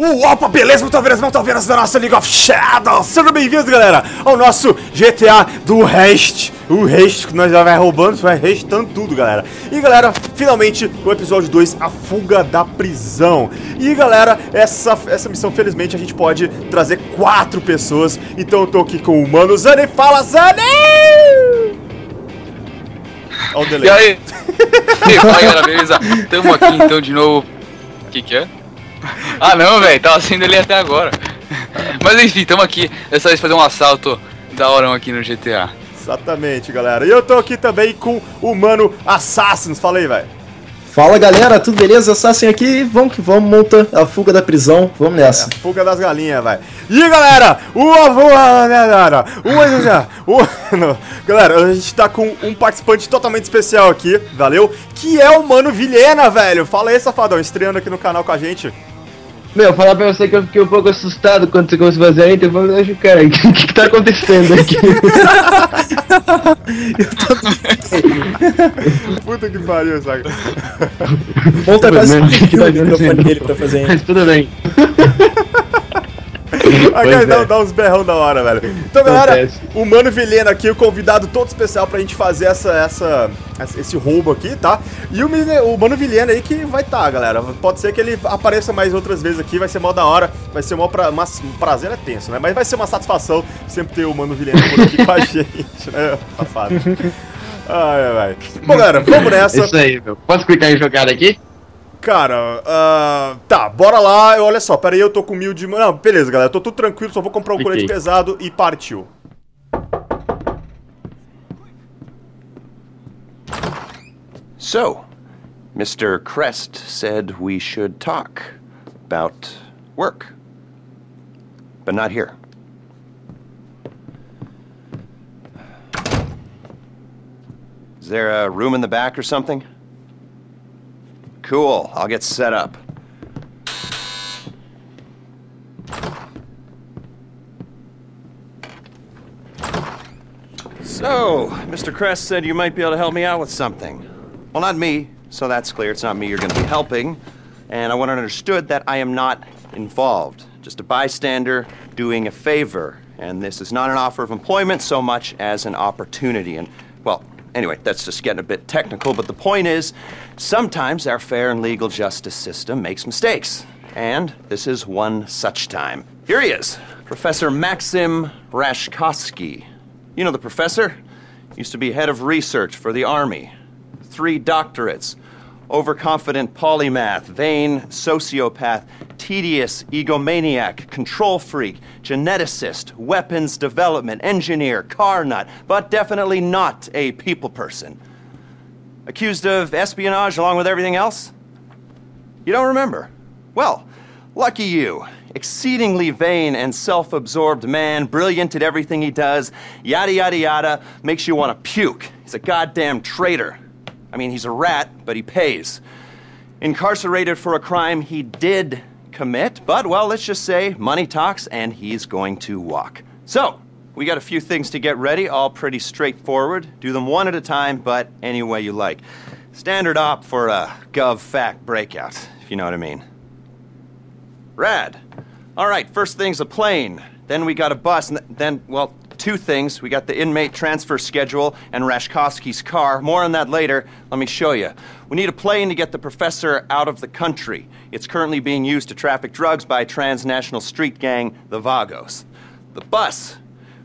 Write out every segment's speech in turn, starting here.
Opa, beleza, muito talvez da nossa League of Shadows. Sejam bem-vindos, galera, ao nosso GTA do Rest. O Rest que nós já vai roubando, vai restando tudo, galera. E, galera, finalmente o episódio 2, a fuga da prisão. E, galera, essa missão, felizmente, a gente pode trazer 4 pessoas. Então eu tô aqui com o mano Zanin. Fala, Zanin! Olha o delay. E aí? E aí, galera, beleza? Tamo aqui, então, de novo. O que que é? Ah não, velho, tava sendo ele até agora. Mas enfim, tamo aqui. Dessa vez fazer um assalto da hora aqui no GTA. Exatamente, galera. E eu tô aqui também com o mano Assassins. Fala aí, velho. Fala, galera, tudo beleza? Assassin aqui. Vamos que vamos, monta a fuga da prisão. Vamos nessa. É a fuga das galinhas, velho. E galera, galera, a gente tá com um participante totalmente especial aqui, valeu? Que é o mano Vilhena, velho. Fala aí, safadão, estreando aqui no canal com a gente. Meu, falar pra você que eu fiquei um pouco assustado quando você começou a fazer a intro. Eu falei, cara, o que tá acontecendo aqui? Eu tô... Puta que pariu, saca? Volta pra cima que tá dando o fone dele pra fazer a intro. Mas tudo bem. Agora dá uns berrão da hora, velho. Então, galera, o mano Vilhena aqui, o convidado todo especial pra gente fazer esse roubo aqui, tá? E o mano Vilhena aí que vai tá, galera. Pode ser que ele apareça mais outras vezes aqui, vai ser mó da hora, vai ser mó prazer, é tenso, né? Mas vai ser uma satisfação sempre ter o mano Vilhena por aqui com a gente, né? Safado. Ai, vai. Bom, galera, vamos nessa. Isso aí, meu. Posso clicar em jogada aqui? Cara, tá, bora lá, olha só, pera aí, eu tô com 1000 de... Não, beleza, galera, tô tudo tranquilo, só vou comprar um colete pesado e partiu. So, Mr. Crest said we should talk about work, but not here. Is there a room in the back or something? Cool, I'll get set up. So, Mr. Crest said you might be able to help me out with something. Well, not me, so that's clear. It's not me you're going to be helping. And I want it understood that I am not involved. Just a bystander doing a favor. And this is not an offer of employment so much as an opportunity. And, well... Anyway, that's just getting a bit technical, but the point is, sometimes our fair and legal justice system makes mistakes. And this is one such time. Here he is, Professor Maxim Rashkoski. You know the professor? Used to be head of research for the Army. 3 doctorates. Overconfident polymath, vain sociopath, tedious egomaniac, control freak, geneticist, weapons development, engineer, car nut, but definitely not a people person. Accused of espionage along with everything else? You don't remember? Well, lucky you. Exceedingly vain and self-absorbed man, brilliant at everything he does, yada yada yada, makes you want to puke. He's a goddamn traitor. I mean, he's a rat, but he pays. Incarcerated for a crime he did commit, but, well, let's just say money talks and he's going to walk. So, we got a few things to get ready, all pretty straightforward. Do them one at a time, but any way you like. Standard op for a gov fact breakout, if you know what I mean. Rad. All right, first thing's a plane. Then we got a bus, and then, well... 2 things. We got the inmate transfer schedule and Rashkovsky's car. More on that later. Let me show you. We need a plane to get the professor out of the country. It's currently being used to traffic drugs by a transnational street gang, the Vagos. The bus.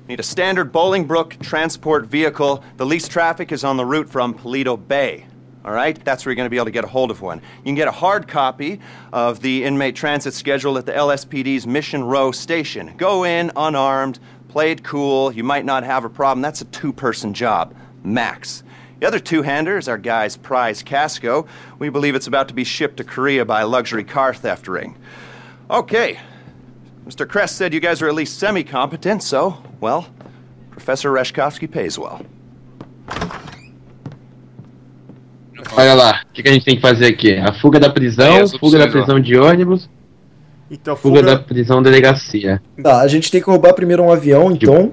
We need a standard Bolingbroke transport vehicle. The least traffic is on the route from Polito Bay. All right? That's where you're going to be able to get a hold of one. You can get a hard copy of the inmate transit schedule at the LSPD's Mission Row station. Go in, unarmed. Play it cool, you might not have a problem. That's a 2-person job, max. The other 2-hander is our guy's prize casco. We believe it's about to be shipped to Korea by a luxury car theft ring. Okay, Mr. Crest said you guys are at least semi-competent, so, well, Professor Rashkovski pays well. Olha lá, o que a gente tem que fazer aqui? A fuga da prisão de ônibus. Então, fuga da prisão delegacia. Tá, a gente tem que roubar primeiro um avião, então.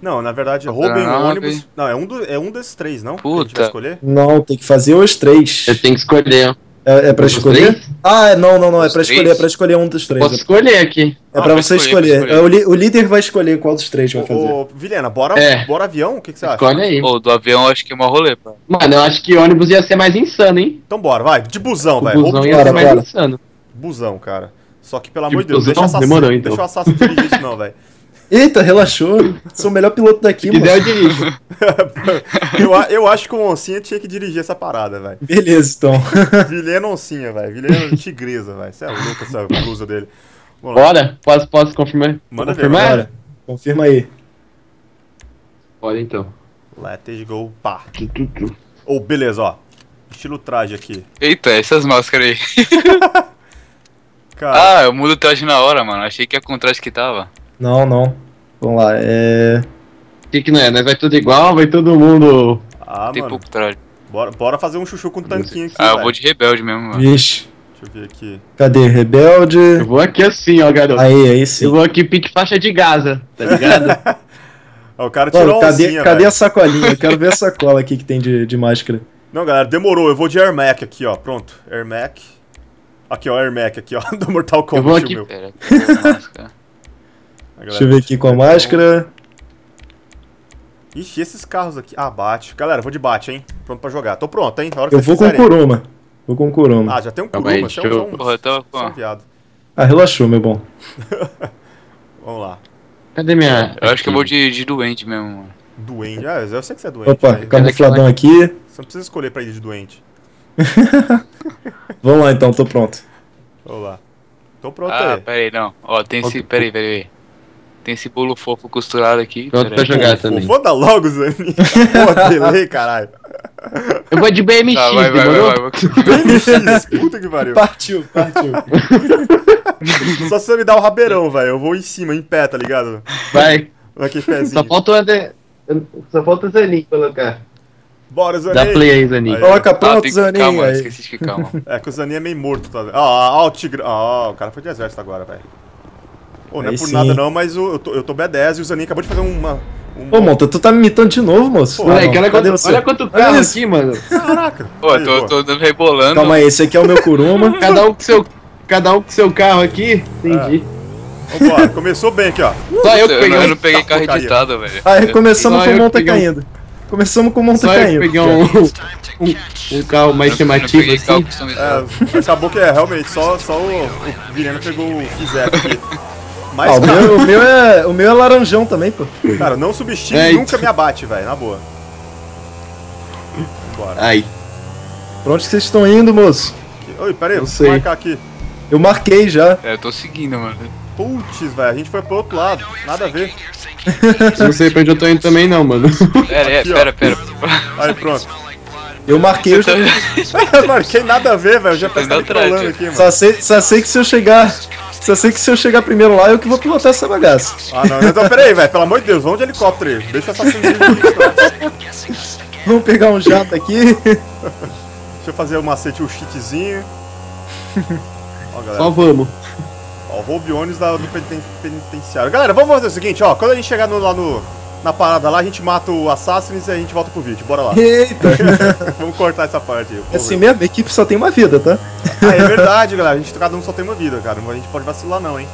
Não, na verdade, roubem um ônibus. Não, é um desses 3, não? Puta. Que a gente vai escolher? Não, tem que fazer os 3. Eu tenho que escolher. É pra escolher? Ah, não, é pra escolher, um dos três. Posso escolher aqui. É pra você escolher. O líder vai escolher qual dos três vai fazer. Ô, Vilhena, bora avião? O que você acha? Escolhe aí. Pô, do avião eu acho que é uma rolê, pô. Mano, eu acho que ônibus ia ser mais insano, hein? Então bora, vai. De busão, velho. Busão ia ser mais insano. Busão, cara. Só que, pelo amor de Deus, deixa o assassino dirigir isso não, velho. Eita, relaxou. Sou o melhor piloto daqui, mano. Se quiser, eu dirijo. eu acho que o Oncinha tinha que dirigir essa parada, velho. Beleza, então. Vilhena Oncinha, velho. Vilhena Tigresa, velho. Você é louco essa blusa dele. Vamos lá. Bora? Posso confirmar? Manda confirmar? Confirma aí. Bora, então. Let's go, pá. Oh, beleza, ó. Estilo traje aqui. Eita, essas máscaras aí. Cara. Ah, eu mudo o traje na hora, mano. Achei que ia com o traje que tava. Não. Vamos lá, que não é? Nós vai tudo igual, vai todo mundo... Ah, tem mano. Pouco traje. Bora fazer um chuchu com um tanquinho aqui, eu vou de rebelde mesmo, mano. Vixe. Deixa eu ver aqui. Cadê? Rebelde... Eu vou aqui assim, ó, garoto. Aí sim. Eu vou aqui pique faixa de Gaza, tá ligado? O cara tirou cadê a sacolinha? Eu quero ver a sacola aqui que tem de máscara. Não, galera, demorou. Eu vou de Ermac aqui, ó. Pronto. Ermac. Aqui, ó, Ermac aqui, ó. Do Mortal Kombat, eu vou aqui... Pera, deixa eu ver aqui com a máscara. Ixi, esses carros aqui. Ah, bate. Galera, eu vou de bate, hein? Pronto pra jogar. Tô pronto, hein? Eu vou com o Kuruma. Ah, já tem um Kuruma. Você é um viado. Ah, relaxou, meu bom. Vamos lá. Cadê minha... Eu acho que eu vou de doente mesmo, mano. Doente? Ah, eu sei que você é doente. Opa, camufladão aqui. Você não precisa escolher pra ir de doente. Vamos lá, então. Tô pronto. Vamos lá. Tô pronto aí. Ah, peraí, não. Ó, tem esse... Peraí. Tem esse bolo fofo costurado aqui. Pronto pra jogar também. Foda logo, Zanin. Pô, delay, caralho. Eu vou de BMX, BMX, puta que pariu. Partiu. Só se você me dá o rabeirão, velho. Eu vou em cima, em pé, tá ligado? Vai. Aqui, pezinho. Só falta o Zanin colocar. Bora, Zanin. Dá play aí, Zanin. Coloca pronto, Zanin. Calma, esqueci de ficar, mano. É que o Zanin é meio morto, tá vendo? Ó, o Tigre. Ó, o cara foi de exército agora, velho. Oh, não é por nada não, mas eu tô B10 e o Zanin acabou de fazer uma... Ô, Monta, tu tá me imitando de novo, moço? Pô, não, olha quanto carro aqui, mano. Caraca. Pô, tô rebolando. Calma aí, esse aqui é o meu Kuruma. Cada um com seu carro aqui. Entendi. Vambora, começou bem aqui, ó. Só eu que peguei. Eu não peguei carro editado, velho. Aí começamos com o Monta caindo. Só eu peguei um carro mais chamativo assim. Acabou que realmente, só o Vilhena pegou o Zé aqui. Mas, cara, o meu é laranjão também, pô. Cara, não subestime, nunca me abate, velho, na boa. Bora. Aí. Pra onde que vocês estão indo, moço? Oi, pera aí, vou marcar aqui. Eu marquei já. É, eu tô seguindo, mano. Putz, velho, a gente foi pro outro lado, nada a ver. Não sei pra onde eu tô indo também não, mano. Pera. Aí, pronto. Eu marquei o... Eu marquei nada a ver, velho, já pensei que rolando aqui, mano. Só sei que se eu chegar... primeiro lá, eu que vou pilotar essa bagaça. Ah, não. Então, peraí, velho. Pelo amor de Deus, vamos de helicóptero aí. Deixa essa Vamos pegar um jato aqui. Deixa eu fazer o macete, o cheatzinho. Ó, galera. Só vamos. Ó, o roubiones do penitenciário. Galera, vamos fazer o seguinte, ó. Quando a gente chegar na parada lá, a gente mata o Assassins e a gente volta pro vídeo. Bora lá. Eita. Vamos cortar essa parte aí. É assim mesmo, a equipe só tem uma vida, tá? Ah, é verdade, galera. Cada um só tem uma vida, cara. A gente pode vacilar não, hein?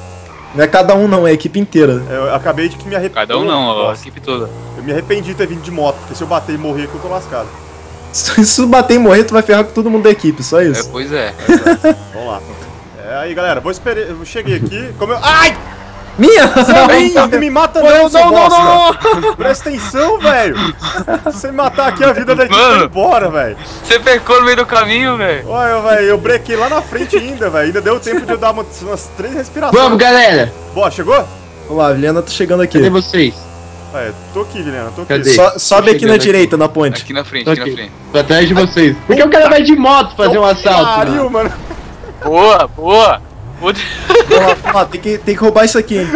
Não é cada um não, é a equipe inteira. Eu acabei de me arrepender. Cada um não, ó, a equipe toda. Eu me arrependi de ter vindo de moto, porque se eu bater e morrer, eu tô lascado. Se eu bater e morrer, tu vai ferrar com todo mundo da equipe, só isso. É, pois é. Vamos lá. É aí, galera. Eu cheguei aqui. Como eu... Ai! Minha! Não me mata não, não! Presta atenção, velho! Se você matar aqui, a vida da gente vai embora, velho! Você pecou no meio do caminho, velho! Olha, velho, eu brequei lá na frente ainda, velho! Ainda deu tempo de eu dar umas 3 respirações! Vamos, galera! Boa, chegou? Vamos lá, Vilhena, tô chegando aqui! Cadê vocês? É, tô aqui, Vilhena, tô aqui! Cadê? Sobe aqui na direita, na ponte! Aqui na frente, aqui na frente! Tô atrás de vocês! Por que o cara vai de moto fazer um assalto? Mano. Boa! Ó, tem que roubar isso aqui, hein?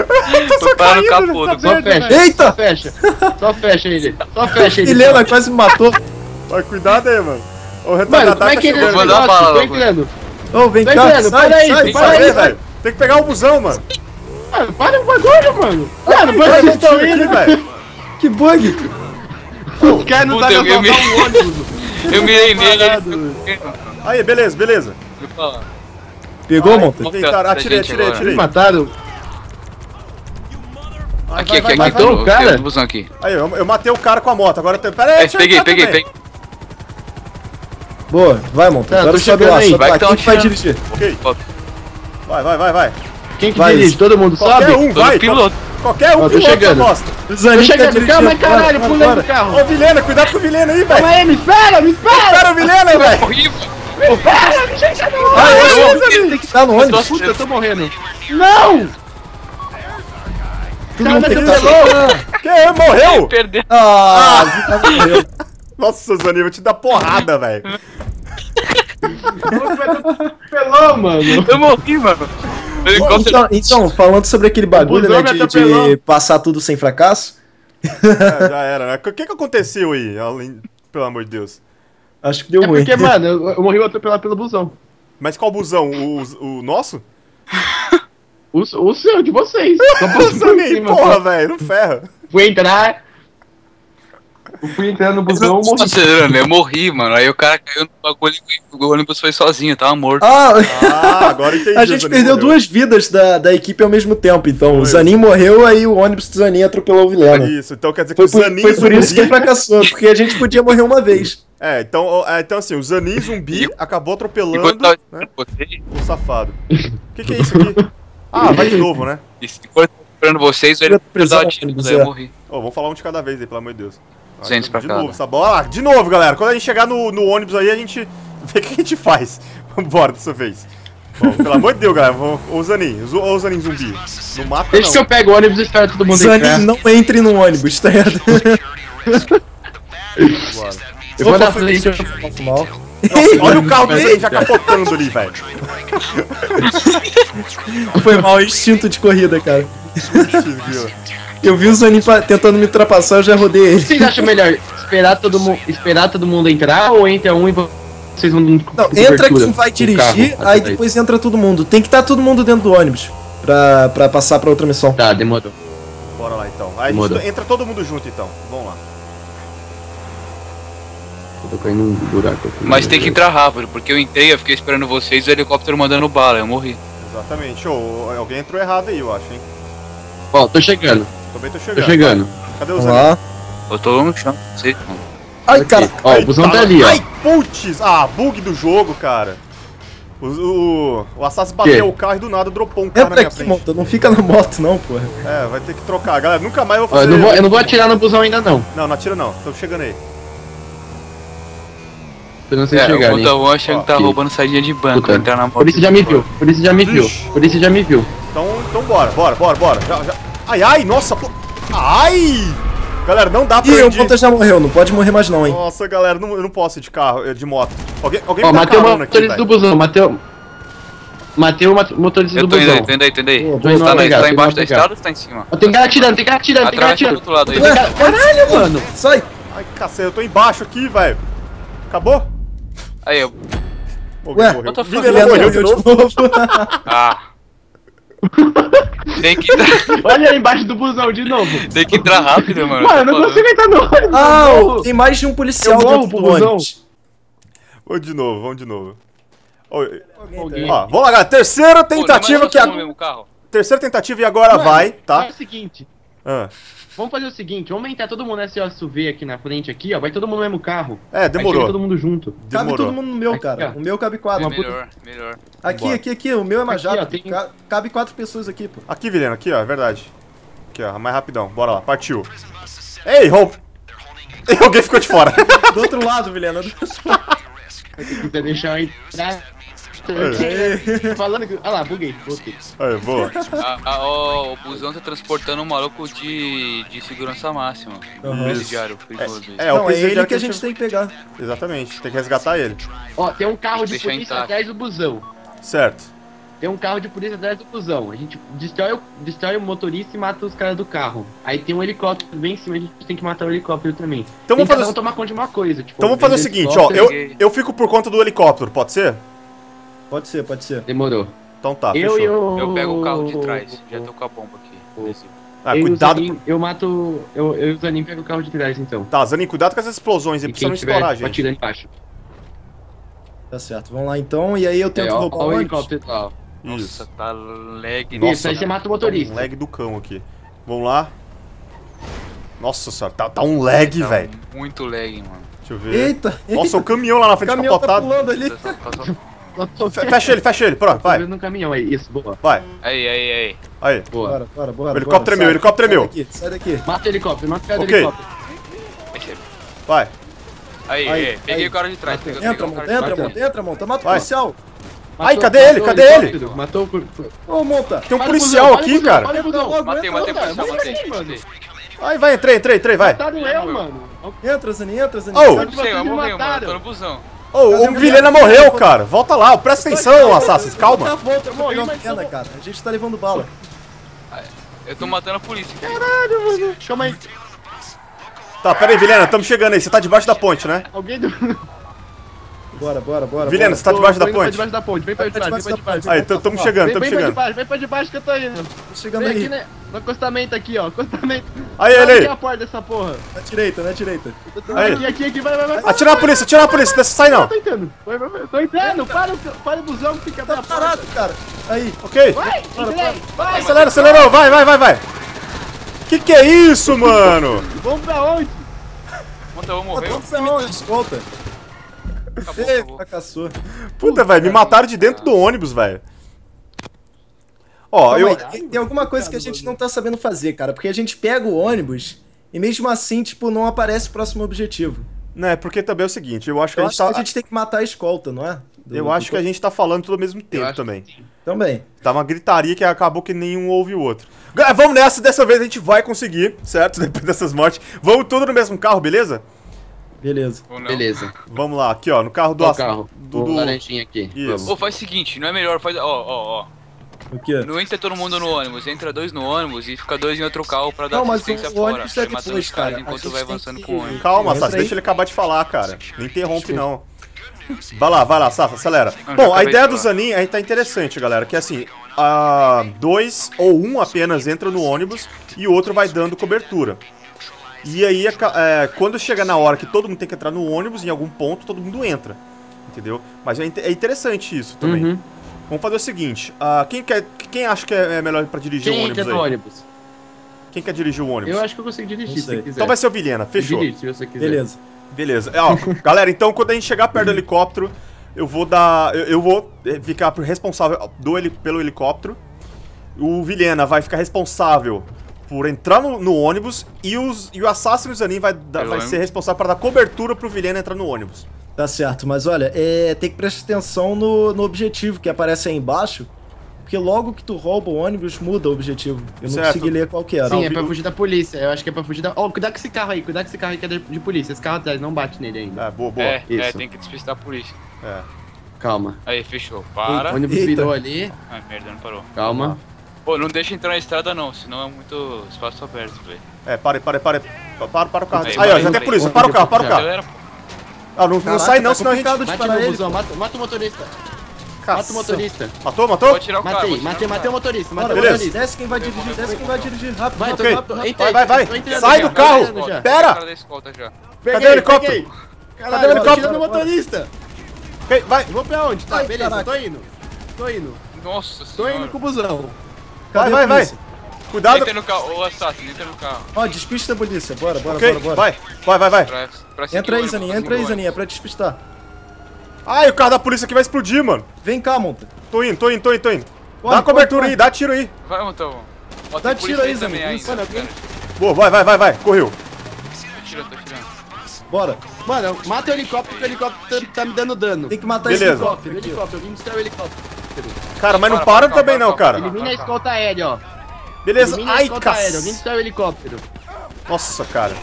Tô parando o capô, Eita! Só fecha ele. Vilhena quase me matou. Mas cuidado aí, mano. Mano, como é que ele é? Vem cá, sai, velho. Tem que pegar o busão, mano. Mano, para o bagulho, mano. Mano, pra onde vocês estão indo, velho? Que bug. O cara não tá me dando um ônibus. Eu mirei nele. Aí, beleza. Pegou, Monta? Atirei. Mataram. Aqui, o cara. Aí, eu matei o cara com a moto. Agora tem. Pera aí, peguei. Boa, vai, Monta. Agora sobe lá, sobe lá. Quem vai dirigir? Ok. Vai. Quem que dirige? Todo mundo sobe? Qualquer um, vai. Qualquer um piloto eu gosto. Zanin tá dirigindo. Calma, caralho, pulei do carro. Ô, Vilhena, cuidado com o Vilhena aí, velho. Calma aí, me espera, Vilhena, velho. Me espera, me chega no ônibus. Tem que estar no ônibus. Puta, eu tô morrendo. Não! Tu não tem que estar louco. Quem morreu? Perdeu. Ah, morreu. Nossa, Zanin, vou te dar porrada, velho. Pelão, mano. Eu morri, mano. Então, falando sobre aquele bagulho, né, de passar tudo sem fracasso. É, já era, né? O que aconteceu aí, além, pelo amor de Deus? Acho que deu ruim. Porque, mano, eu morri atropelado pelo busão. Mas qual busão? O nosso? O seu, de vocês. Porra, velho, não ferra. Eu fui entrar no busão, eu morri. Eu morri, mano. Aí o cara caiu no bagulho e o ônibus foi sozinho, tava morto. Ah, agora entendi. A gente perdeu duas vidas da equipe ao mesmo tempo, então. O Zanin morreu, aí o ônibus do Zanin atropelou o Vilhena. Isso, então quer dizer que o Zanin foi por isso que fracassou, porque a gente podia morrer uma vez. É, então assim, o Zanin zumbi acabou atropelando, né, o safado. O que é isso aqui? Ah, vai de novo, né? Enquanto eu tô esperando vocês, ele precisava de tiros, aí eu morri. Ô, vamos falar um de cada vez aí, pelo amor de Deus. De novo, galera. Quando a gente chegar no ônibus aí, a gente vê o que a gente faz. Vambora dessa vez. Bom, pelo amor de Deus, galera. Ô Zanin zumbi. Não mata, não. Deixa que eu pego o ônibus e espero todo mundo entrar. Zanin, não entre no ônibus, tá errado. Eu vou dar play. Olha o carro dele já capotando ali, velho. Foi mal, instinto de corrida, cara. Eu vi o Zanin tentando me ultrapassar, eu já rodei ele. O que vocês acham melhor? Esperar todo mundo entrar ou entra um e vocês vão... Não, entra quem vai dirigir, aí depois entra todo mundo. Tem que estar todo mundo dentro do ônibus pra passar pra outra missão. Tá, demorou. Bora lá então. Aí entra todo mundo junto então, vamos lá. Eu tô caindo num buraco aqui. Mas tem que entrar rápido, porque eu entrei, eu fiquei esperando vocês e o helicóptero mandando bala, eu morri. Exatamente, alguém entrou errado aí, eu acho, hein. Ó, tô chegando. Também tô chegando. Cadê o Zanin? Eu tô no chão, não sei. Ai, cara. Ó, o busão tá ali, ó. Ai, putz! Ah, bug do jogo, cara. O Assassin bateu o carro e do nada dropou um cara na minha frente. Monta, não fica na moto, não, porra. É, vai ter que trocar. Galera, nunca mais eu vou fazer... Eu não vou atirar no busão ainda, não. Não atira, não. Tô chegando aí. O Montavão achando que tá roubando saída de banco. Entrar na moto. Por isso já me viu. Então bora. Já. Ai, nossa, pô. Ai! Galera, não dá pra... Ih, o Ponta já morreu, não pode morrer mais não, hein. Nossa, galera, eu não posso ir de carro, de moto. Alguém me dá carona aqui, velho. Matei o motorista do busão, Matei o motorista do busão. Eu tô indo aí. Tá embaixo da estrada ou tá em cima? Tem cara atirando. Caralho, mano. Sai. Ai, cacete, eu tô embaixo aqui, velho. Acabou? Aí, eu... Ué, Vilhena morreu de novo. Ah... Tem que entrar. Olha aí embaixo do busão de novo. Tem que entrar rápido, mano. Mano, eu não consigo entrar no ônibus. Ah, tem mais de um policial dentro do ônibus. Vamos de novo. Ó, vamos lá, galera. Terceira tentativa que agora... Terceira tentativa e agora vai, tá? É o seguinte. Vamos fazer o seguinte, vamos entrar todo mundo nesse SUV aqui na frente, aqui, ó. Vai todo mundo no mesmo carro. É, demorou. Todo mundo junto. Demorou. Cabe todo mundo no meu, cara. Aqui, o meu cabe 4. É melhor. Aqui. O meu é mais jato. Tem... Cabe 4 pessoas aqui, pô. Aqui, Vilhena, aqui, ó. É verdade. Aqui, ó. Mais rapidão. Bora lá. Partiu. Ei, roupa. Alguém ficou de fora. Do outro lado, Vilhena. Tenta deixar eu entrar. Falando que... Ah lá, buguei. Aí, boa. O busão tá transportando um maluco de segurança máxima. Um presidiário perigoso. É ele que a gente tem que pegar. Exatamente, tem que resgatar ele. Ó, tem um carro de polícia atrás do busão. Certo. A gente destrói o motorista e mata os caras do carro. Aí tem um helicóptero bem em cima, a gente tem que matar o helicóptero também. Então vamos tomar conta de uma coisa. Tipo, então vamos fazer o seguinte, ó. Eu fico por conta do helicóptero, pode ser? Pode ser. Demorou. Então tá, fechou. Eu pego o carro de trás. Já tô com a bomba aqui. Cuidado. Eu mato... Eu e o Zanin pego o carro de trás, então. Tá, Zanin, cuidado com as explosões. Eles precisam estourar, gente. Atirando embaixo. Tá certo, vamos lá então, e aí eu tento roubar o helicóptero. Nossa, tá lag. Nossa, aí você mata o motorista. Tá um lag do cão aqui. Vamos lá. Nossa senhora, tá um lag, velho. Muito lag, mano. Deixa eu ver. Eita! Nossa, o caminhão lá na frente capotado. O caminhão tá pulando ali. Fecha ele, pronto, vai. No caminhão aí, isso, boa. Vai. Aí. Boa. Bora. O helicóptero tremeu, Sai daqui. Mata o helicóptero, mata o helicóptero. Vai. Aí, peguei o cara de trás. Entra, monta, mata o policial. Ai, cadê ele? Matou o... Ô, monta, tem um policial aqui, cara. Matei o policial, matei. Aí, vai, entrei, vai. Mataram eu, mano. Entra, Zanin. Eu morri, tô no busão. O Vilhena morreu, cara. Volta lá, presta atenção, Assassins, calma. Eu morri, cara. A gente tá levando bala. Eu tô matando a polícia. Caralho, mano. Chama aí. Tá, pera aí, Vilhena, tamo chegando aí. Você tá debaixo da ponte, né? Bora. Vilhena, você tá debaixo da ponte? Vem pra debaixo da ponte. Aí, tamo chegando. Vem pra debaixo que eu tô indo. Tô chegando aí. No acostamento aqui, ó. Aí, ele aí. A porta dessa porra. Na direita. Aqui, vai. Atira na polícia, não sai não. Tô entrando, para o busão que fica pra parado, cara. Aí. Ok. Vai. Acelera, vai. Que é isso, mano? Vamos pra onde? Vamos pra onde? Escolta. Acabou. Puta, velho, me mataram de dentro do ônibus, velho. Ó, tem alguma coisa que a gente não tá sabendo fazer, cara. Porque a gente pega o ônibus e mesmo assim, tipo, não aparece o próximo objetivo. Né, porque também é o seguinte, eu acho que a gente tem que matar a escolta, não é? Eu acho que a gente tá falando tudo ao mesmo tempo também. Também. Tá uma gritaria que acabou que nenhum ouve o outro. Vamos nessa, dessa vez a gente vai conseguir, certo? Depois dessas mortes. Vamos tudo no mesmo carro, beleza? Beleza. Vamos lá, aqui ó, no carro do... laranjinha aqui. Isso. Ô, faz o seguinte, não é melhor, faz... O quê? Não entra todo mundo no ônibus, entra dois no ônibus e fica dois em outro carro pra dar assistência fora. Não, mas o ônibus é depois, cara. Enquanto vai avançando com o ônibus. Calma, Sassi, deixa ele acabar de falar, cara. Não interrompe, não. Vai lá, Sassi, acelera. Bom, a ideia do Zanin aí tá interessante, galera, que é assim... dois ou um apenas entra no ônibus e o outro vai dando cobertura. E aí, quando chega na hora que todo mundo tem que entrar no ônibus, em algum ponto, todo mundo entra. Entendeu? Mas é interessante isso também. Uhum. Vamos fazer o seguinte, quem acha que é melhor pra dirigir o ônibus aí? Quem quer dirigir o ônibus? Eu acho que eu consigo dirigir, se quiser. Então vai ser o Vilhena, fechou. Dirige, se você quiser. Beleza. Ó, galera, então quando a gente chegar perto do helicóptero, eu vou ficar responsável pelo helicóptero. O Vilhena vai ficar responsável por entrar no ônibus e o Assassino Zanin vai ser responsável para dar cobertura pro Vilhena entrar no ônibus. Tá certo, mas olha, tem que prestar atenção no objetivo que aparece aí embaixo, porque logo que tu rouba o ônibus, muda o objetivo. Eu não consegui ler qual que era. Sim, é pra fugir da polícia, eu acho que é pra fugir da... Ó, cuidado com esse carro aí, que é de polícia, esse carro atrás, não bate nele ainda. Boa. Tem que despistar a polícia. Calma. Aí, fechou, para. O ônibus virou ali. Ai, merda, não parou. Calma. Pô, não deixa entrar na estrada não, senão é muito espaço aberto, velho. Para o carro. Aí, ó, já tem polícia, para o carro. Não sai não, senão a gente... Mata o motorista. Mata o motorista. Matou? Matei o motorista, beleza. Desce quem vai dirigir, rápido. Vai. Sai do carro. Pera. Cadê o helicóptero? Cadê o helicóptero? Motorista. Vai. Vou pra onde? Tá, beleza, tô indo. Nossa senhora. Tô indo com o busão. Vai. Cuidado. Entra no carro, ô Assassino, entra no carro. Ó, despista a polícia, bora. Vai. Entra aí, Zanin, é pra despistar. Ai, o carro da polícia aqui vai explodir, mano. Vem cá, monta. Tô indo. Dá cobertura aí, dá tiro aí. Vai, monta, ó. Dá tiro aí, Zanin. Boa, vai. Correu. Tô tirando. Bora. Mano, mata o helicóptero, porque o helicóptero tá me dando dano. Tem que matar esse helicóptero, eu vim destruir o helicóptero. Cara, mas não para também não, cara. Elimina a escolta aérea, ó. Beleza, ai, cacete. Alguém destrói o helicóptero. Nossa, cara.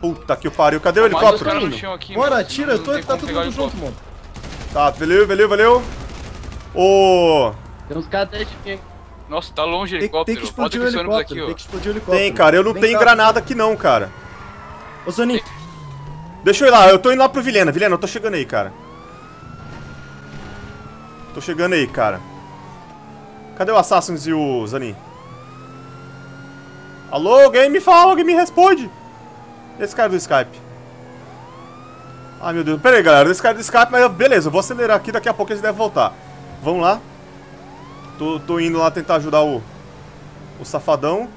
Puta que pariu, cadê o helicóptero? Bora, tira, tá tudo junto, mano. Tá, valeu. Ô... Tem uns caras até aqui. Nossa, tá longe o helicóptero. Tem que explodir o helicóptero. Tem, cara, eu não tenho granada aqui não, cara. Ô, Zanin. Deixa eu ir lá, eu tô indo lá pro Vilhena. Vilhena, eu tô chegando aí, cara. Cadê o Assassins e o Zanin? Alô, alguém me fala, alguém me responde. Esse cara do Skype. Ai, meu Deus. Pera aí, galera. Esse cara de escape, mas beleza, eu vou acelerar aqui, daqui a pouco eles devem voltar. Vamos lá. Tô indo lá tentar ajudar o safadão.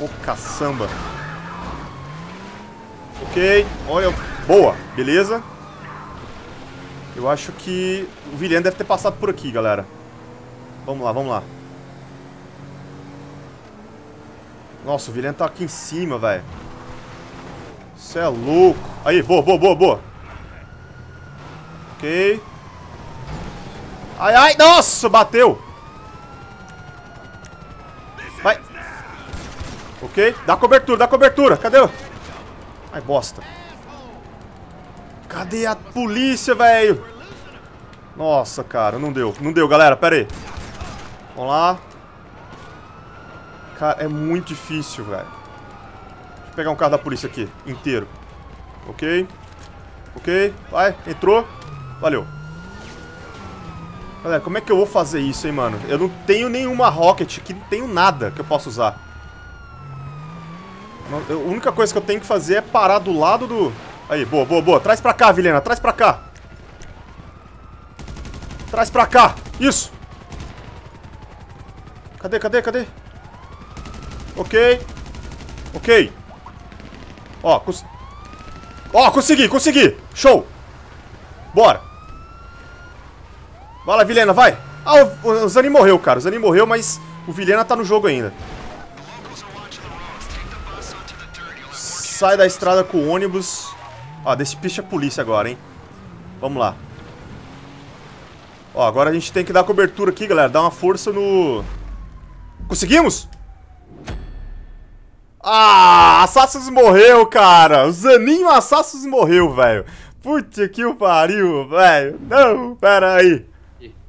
Ô, caçamba. Ok. Olha, boa. Beleza. Eu acho que o Vilhena deve ter passado por aqui, galera. Vamos lá, vamos lá. Nossa, o Vilhena tá aqui em cima, velho. Você é louco. Aí, boa, boa, boa, boa. Ok. Ai, ai, nossa, bateu. Vai. Ok, dá cobertura, dá cobertura. Cadê? Ai, bosta. Cadê a polícia, velho? Nossa, cara, não deu. Não deu, galera, pera aí. Vamos lá. Cara, é muito difícil, velho. Deixa eu pegar um carro da polícia aqui, inteiro. Ok. Ok, vai, entrou. Valeu. Galera, como é que eu vou fazer isso, hein, mano? Eu não tenho nenhuma rocket aqui, não tenho nada que eu possa usar. A única coisa que eu tenho que fazer é parar do lado do... Aí, boa, boa, boa. Traz pra cá, Vilhena. Traz pra cá. Traz pra cá. Isso. Cadê, cadê, cadê? Ok. Ok. Ó, consegui, consegui. Show. Bora. Vai lá, Vilhena, vai. Ah, o Zanin morreu, cara. O Zanin morreu, mas o Vilhena tá no jogo ainda. Sai da estrada com o ônibus... Ó, desse picha a polícia agora, hein? Vamos lá. Ó, agora a gente tem que dar cobertura aqui, galera. Dar uma força no... Conseguimos? Ah, Assassins morreu, cara. O Zaninho Assassins morreu, velho. Puta que o pariu, velho. Não, pera aí.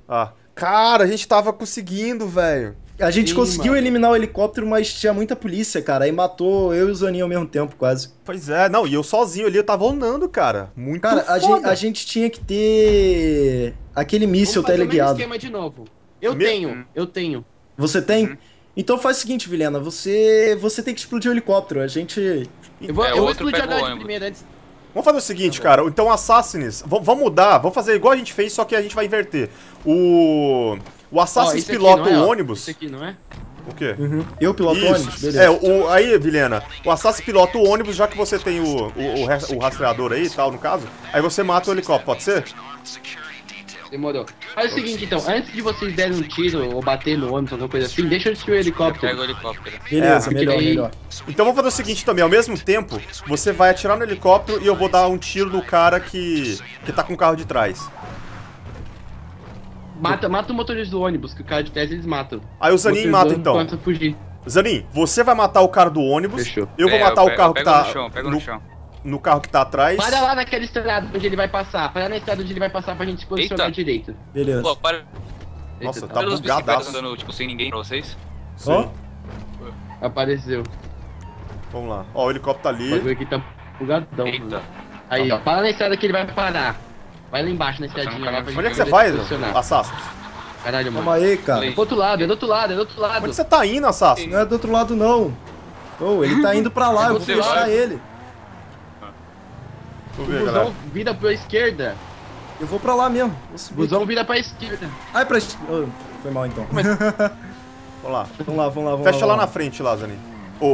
Ah, cara, a gente tava conseguindo, velho. A gente conseguiu eliminar o helicóptero, mas tinha muita polícia, cara. Aí matou eu e o Zaninho ao mesmo tempo, quase. Pois é, não, e eu sozinho ali, eu tava andando, cara. Muito foda. Cara, a gente tinha que ter aquele míssil teleguiado. Esquema de novo. Eu tenho. Você tem? Então faz o seguinte, Vilhena, você tem que explodir o helicóptero. A gente... Eu vou explodir a grade primeiro, antes... Vamos fazer o seguinte, cara. Então, Assassins, vamos mudar, vamos fazer igual a gente fez, só que a gente vai inverter. O Assassins pilota o ônibus. Isso aqui, não é? O quê? Eu piloto o ônibus, beleza. É, aí, Vilhena, o Assassins pilota o ônibus, já que você tem o rastreador aí e tal, no caso. Aí você mata o helicóptero, pode ser? Demorou. Faz o seguinte, então, antes de vocês derem um tiro ou bater no ônibus, alguma coisa assim, deixa eu destruir o helicóptero. Pega o helicóptero. Beleza, melhor, melhor. Então vamos fazer o seguinte também, ao mesmo tempo, você vai atirar no helicóptero e eu vou dar um tiro no cara que tá com o carro de trás. Mata o motorista do ônibus, que o cara de trás eles matam. Aí o Zanin mata então. Zanin, você vai matar o cara do ônibus. Fechou. Eu vou matar o carro que tá no carro que tá atrás. Para lá naquela estrada onde ele vai passar. Para na estrada onde ele vai passar pra gente se posicionar direito. Beleza. Pô, para. Nossa, tá bugadaço. Andando, tipo, sem ninguém pra vocês? Sim. Oh. Apareceu. Vamos lá. Ó, o helicóptero tá ali. Pode ver aqui, tá bugadão. Eita. Aí, ó. Para na estrada que ele vai parar. Vai lá embaixo na estradinha lá pra gente. Onde é que você vai, Assassino? Caralho, mano. Calma aí, cara. É pro outro lado, é do outro lado, é do outro lado. Onde você tá indo, Assassino? Não é do outro lado, não. Oh, ele tá indo pra lá, eu vou fechar ele. O busão vira pra esquerda. Eu vou pra lá mesmo. O busão vira pra esquerda. Ai, pra esquerda. Foi mal, então. Mas... Vamos lá. Vamos lá, vamos lá, vamos lá. Fecha lá na frente, lá, Zanin.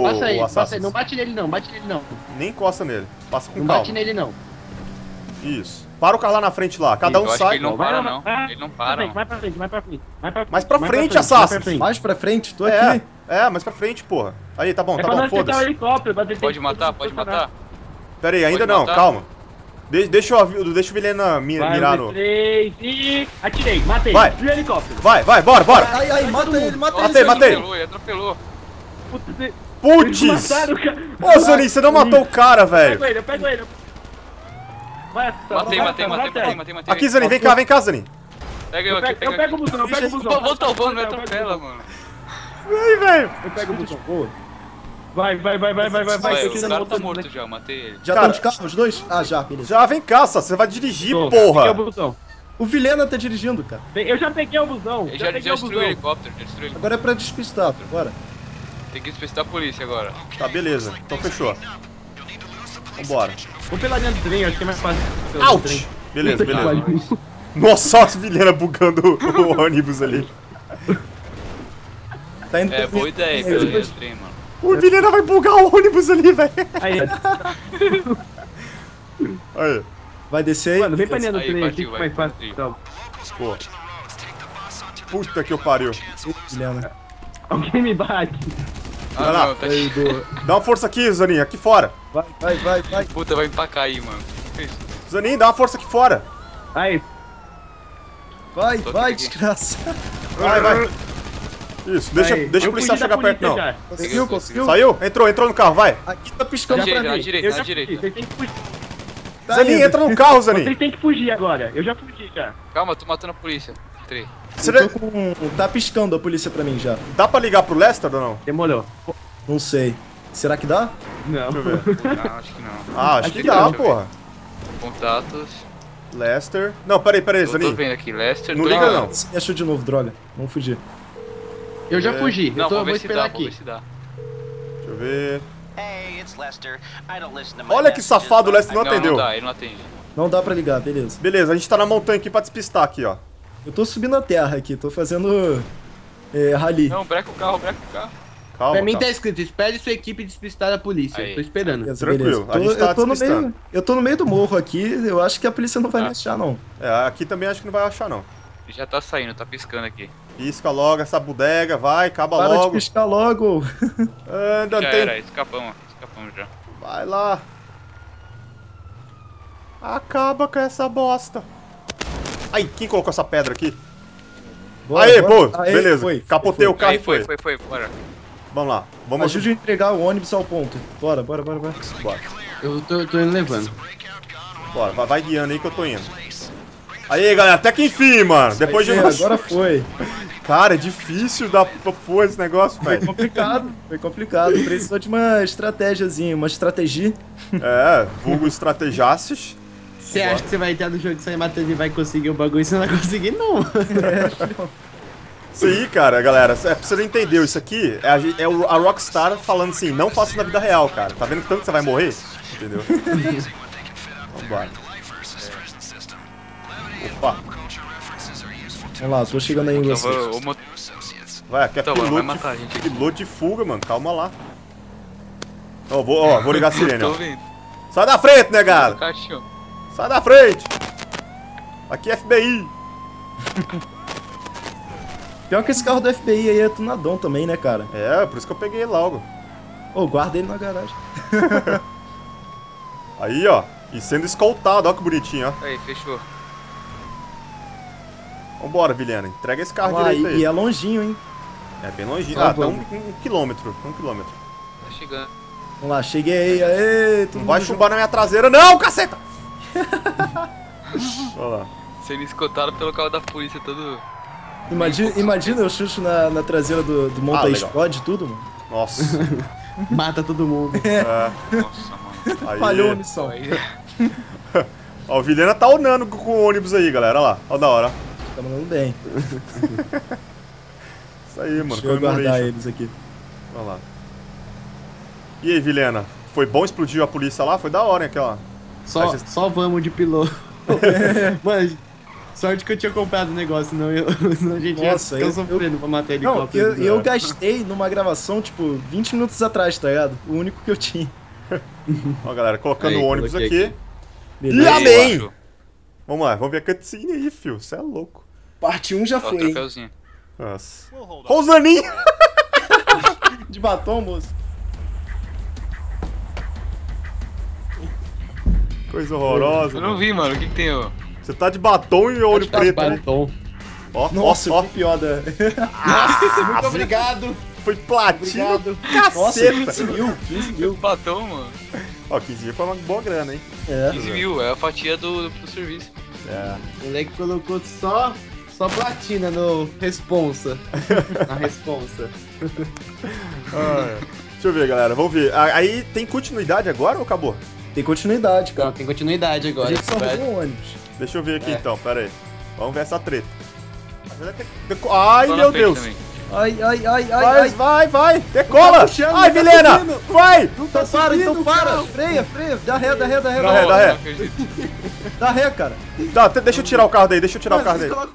Passa aí, passa aí. Não bate nele, não. Bate nele, não. Nem encosta nele. Passa com calma. Não bate nele, não. Isso. Para o carro lá na frente lá, cada um sai. Ele não para, não. Ele não para. Vai pra frente, vai pra frente. Mais pra frente, Assassino. Mais pra frente, tô aqui. É, mais pra frente, porra. Aí, tá bom, tá bom, foda-se. Pode matar, pode matar. Pera aí, ainda não, calma. Deixa o Vilhena mirar no... 3 e... Atirei, matei. Vai. E o helicóptero. Vai, vai, bora, bora. Aí, mata ele, mata ele. Matei, matei. Ele atropelou. Putz. Ô, Zanin, você não matou o cara, velho. Eu pego ele, eu pego ele. Matei. Aqui, Zanin, vem cá, Zanin. Pega eu aqui, pega eu. Pego o busão, eu pego o busão. Volta o bando, me atropela, mano. Vem, velho. Eu pego o busão, boa. Vai. O cara tá morto já, eu matei ele. Já estão de carro, os dois? Ah, já, beleza. Já, vem cá, Sassi, você vai dirigir, porra. O Vilhena tá dirigindo, cara. Eu já peguei o busão. Ele já destruiu o helicóptero, já destruiu. Agora é pra despistar, bora. Tem que despistar a polícia agora. Tá, beleza, então fechou. Vambora. Vamos pela linha do trem, acho que é mais fácil. Out! Beleza, beleza. Nossa, as Vilhena bugando o ônibus ali. Tá indo. É, boa ideia pela linha do trem, mano. O Vilhena vai bugar o ônibus ali, velho. Aí. Vai descer aí? Mano, vem pra linha do trem aqui, mais fácil. Então. Pô. Puta que eu pariu. Vilhena. Alguém me bate. Vai lá. Dá uma força aqui, Zanin, aqui fora. Vai. Puta, vai empacar aí, mano. Zanin, dá uma força aqui fora. Aí. Vai, desgraça. Vai. Isso, deixa o policial chegar perto, não. Conseguiu? Saiu? Entrou no carro, vai. Aqui tá piscando pra mim. Na direita. Você tem que fugir. Zanin, entra no carro, Zanin. Você tem que fugir agora. Eu já fugi, já. Calma, tô matando a polícia. Entrei. Tá piscando a polícia pra mim já. Dá pra ligar pro Lester ou não? Demorou. Não sei. Será que dá? Não. Não, acho que não. Ah, acho que dá, porra. Contatos. Lester. Não, peraí, Zanin. Tô vendo aqui, Lester. Não liga, não. Você me achou de novo, droga. Vamos fugir. Eu já fugi. Não, vou esperar aqui. Deixa eu ver. Olha que safado, o Lester não atendeu. Ele não atende. Não dá pra ligar, beleza. Beleza, a gente tá na montanha aqui pra despistar aqui, ó. Eu tô subindo a terra aqui, tô fazendo rally. Não, breca o carro. Calma, pra mim tá escrito, espere sua equipe despistar a polícia. Aí. Tô esperando. Beleza, tranquilo, beleza. Eu tô no meio do morro aqui, eu acho que a polícia não vai me achar, não. É, aqui também acho que não vai achar, não. Já tá saindo, tá piscando aqui. Pisca logo essa bodega, vai, acaba para logo. Para de piscar logo. Ainda já tem... era, escapamos já. Vai lá. Acaba com essa bosta. Ai, quem colocou essa pedra aqui? Boa, aê, boa! Beleza, foi, capotei o carro e foi. Bora. Vamos lá, vamos... Ajude a entregar o ônibus ao ponto. Bora. Eu tô indo levando. Bora, vai guiando aí que eu tô indo. Aê, galera, até que enfim, mano. Depois de... Agora foi. Cara, é difícil dar porra esse negócio, velho. Foi complicado. Precisou de uma estratégiazinha, uma estratégia. É, vulgo estrategiasses. Você acha que você vai entrar no jogo e sair matando e vai conseguir o bagulho? Você não vai conseguir, não. Isso aí, cara, galera. Pra você não entender, isso aqui é a Rockstar falando assim, não faça na vida real, cara. Tá vendo tanto que você vai morrer? Entendeu? Vambora. Opa. Vamos lá, tô chegando aí em vocês. Vai, aqui é piloto de fuga, mano. Calma lá. Ó, vou ligar a sirene, ó. Sai da frente, negado! Sai da frente! Aqui é FBI! Pior que esse carro do FBI aí é tunadão também, né, cara? É, por isso que eu peguei ele logo. Ô, guarda ele na garagem. Aí, ó. E sendo escoltado, ó que bonitinho, ó. Aí, fechou. Vambora, Vilhena. Entrega esse carro direito aí. E é longinho, hein? É bem longinho. Ah, tá um quilômetro. Tá chegando. Vamos lá, cheguei. Aê, não vai chumbar na minha traseira, não, caceta! Olha lá. Sendo escotado pelo carro da polícia, todo... Imagina eu chucho na traseira do monta e explode tudo, mano. Nossa. Mata todo mundo. Nossa, mano. Aí. Falhou a missão. Aí. Ó, o Vilhena tá onando com o ônibus aí, galera. Olha lá, ó da hora. Tá mandando bem. Isso aí, mano. Deixa eu guardar eles aqui. Olha lá. E aí, Vilhena? Foi bom explodir a polícia lá? Foi da hora, hein, aquela... Só vamos de piloto. Mano, sorte que eu tinha comprado o negócio, senão a gente ia ficar sofrendo pra matar helicóptero. Não, eu gastei numa gravação, tipo, 20 minutos atrás, tá ligado? O único que eu tinha. Ó, galera, colocando o ônibus aqui. E amém! Vamos lá, vamos ver a cutscene aí, fio. Você é louco. Parte 1 já foi, hein? Nossa. Ó o Zanin! De batom, moço. Coisa horrorosa. Eu não vi, mano. O que tem, ó? Você tá de batom e olho preto, batom. Né? Ó, nossa, ó. Que pioda. Nossa, muito obrigado. Foi platino. Obrigado. Caceta. Nossa, 15 mil. Batom, mano. Ó, 15 mil foi uma boa grana, hein? É. 15 mil, é a fatia do serviço. É. O moleque colocou só platina no responsa. Na responsa. Deixa eu ver, galera. Vamos ver. Aí tem continuidade agora ou acabou? Tem continuidade, cara. Não, tem continuidade agora. A gente só arruma um ônibus. Deixa eu ver aqui então, pera aí. Vamos ver essa treta. Ai, meu Deus! Também. Ai, ai, ai, ai. Vai, vai, decola. Puxando, ai, Vilhena. Vai. Não tá para, então para. Cara. Freia, freia. Dá ré, dá ré, dá ré. Dá ré, cara. Tá, deixa eu tirar o carro daí, deixa eu tirar o carro daí.